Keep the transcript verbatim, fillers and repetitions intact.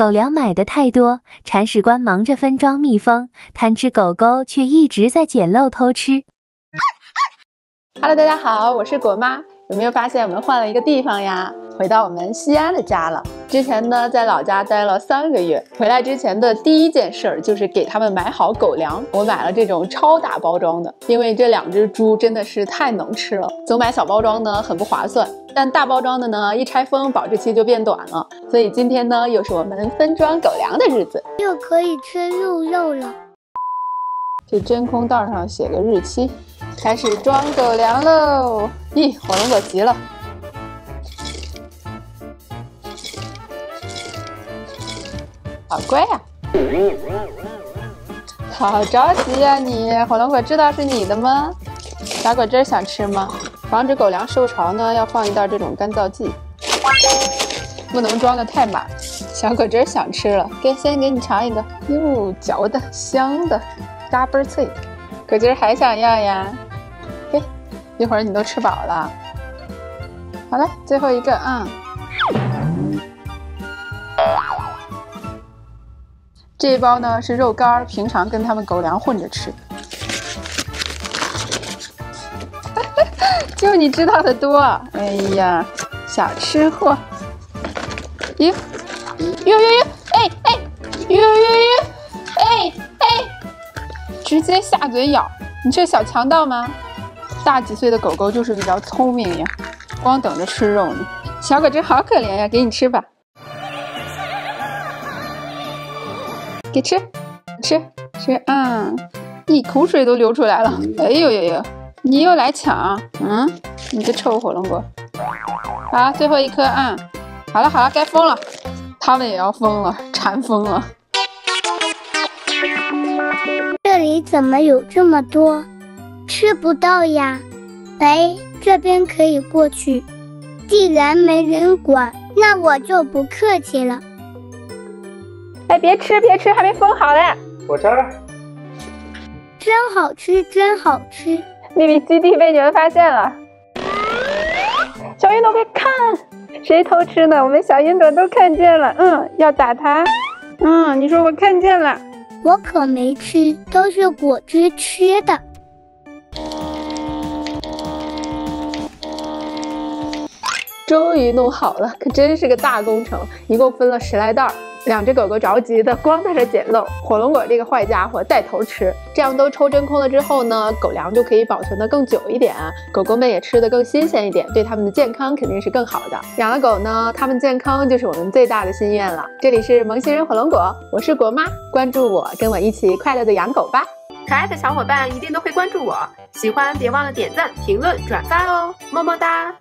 狗粮买的太多，铲屎官忙着分装蜜蜂，贪吃狗狗却一直在捡漏偷吃。Hello， 大家好，我是果妈。有没有发现我们换了一个地方呀？回到我们西安的家了。之前呢，在老家待了三个月，回来之前的第一件事就是给他们买好狗粮。我买了这种超大包装的，因为这两只猪真的是太能吃了，总买小包装呢很不划算。 但大包装的呢，一拆封保质期就变短了，所以今天呢，又是我们分装狗粮的日子，又可以吃鹿肉了。这真空袋上写个日期，开始装狗粮喽！咦，火龙果急了。好乖呀、啊！好着急呀、啊、你！火龙果知道是你的吗？打果汁想吃吗？ 防止狗粮受潮呢，要放一袋这种干燥剂，不能装的太满。小果汁想吃了，给先给你尝一个，哟，嚼的香的，嘎嘣脆。果汁还想要呀？给，一会儿你都吃饱了。好了，最后一个啊、嗯。这一包呢是肉干，平常跟他们狗粮混着吃。 就你知道的多，哎呀，小吃货！咦，呦呦呦，哎哎，呦呦呦，哎哎，直接下嘴咬，你这小强盗吗？大几岁的狗狗就是比较聪明呀，光等着吃肉呢。小果汁好可怜呀，给你吃吧，给吃，吃吃啊！你口水都流出来了，哎呦呦呦！ 你又来抢，嗯，你这臭火龙果！好，最后一颗啊、嗯！好了好了，该疯了，他们也要疯了，馋疯了。这里怎么有这么多？吃不到呀！哎，这边可以过去。既然没人管，那我就不客气了。哎，别吃别吃，还没封好嘞！果汁儿，真好吃，真好吃。 秘密基地被你们发现了，小云朵快看，谁偷吃呢？我们小云朵都看见了，嗯，要打他，嗯，你说我看见了，我可没吃，都是果汁吃的。终于弄好了，可真是个大工程，一共分了十来袋儿。 两只狗狗着急的，光在这捡漏。火龙果这个坏家伙带头吃，这样都抽真空了之后呢，狗粮就可以保存的更久一点，狗狗们也吃的更新鲜一点，对它们的健康肯定是更好的。养了狗呢，它们健康就是我们最大的心愿了。这里是萌新人火龙果，我是果妈，关注我，跟我一起快乐的养狗吧。可爱的小伙伴一定都会关注我，喜欢别忘了点赞、评论、转发哦，么么哒。